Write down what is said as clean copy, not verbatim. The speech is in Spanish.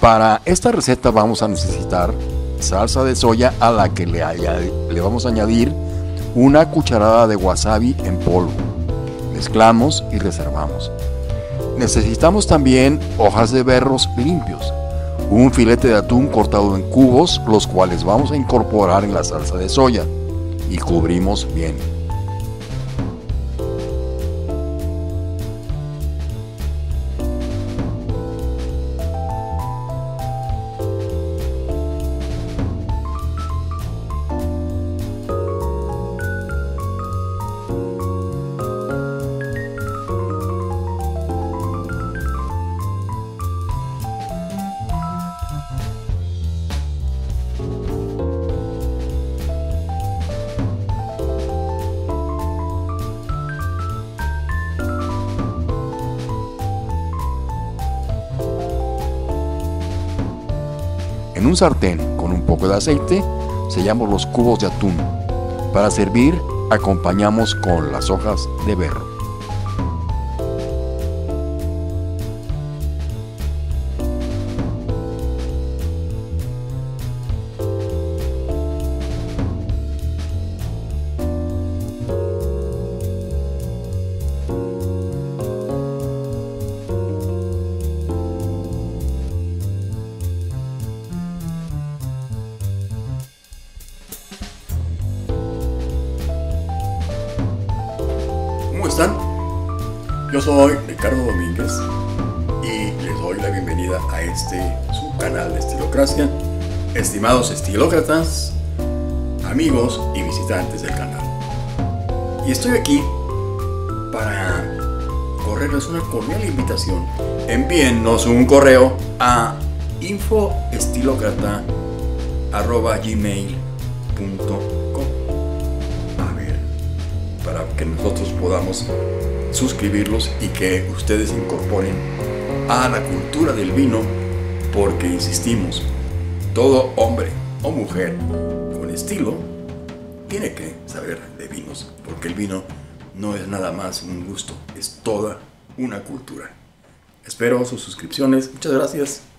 Para esta receta vamos a necesitar salsa de soya a la que le vamos a añadir una cucharada de wasabi en polvo. Mezclamos y reservamos. Necesitamos también hojas de berros limpios, un filete de atún cortado en cubos, los cuales vamos a incorporar en la salsa de soya y cubrimos bien. En un sartén con un poco de aceite sellamos los cubos de atún. Para servir acompañamos con las hojas de berro. ¿Cómo están? Yo soy Ricardo Domínguez y les doy la bienvenida a este su canal de Estilocracia. Estimados estilócratas, amigos y visitantes del canal, y estoy aquí para correrles una cordial invitación. Envíennos un correo a infoestilocrata@gmail.com para que nosotros podamos suscribirlos y que ustedes incorporen a la cultura del vino, porque insistimos, todo hombre o mujer con estilo tiene que saber de vinos, porque el vino no es nada más un gusto, es toda una cultura. Espero sus suscripciones. Muchas gracias.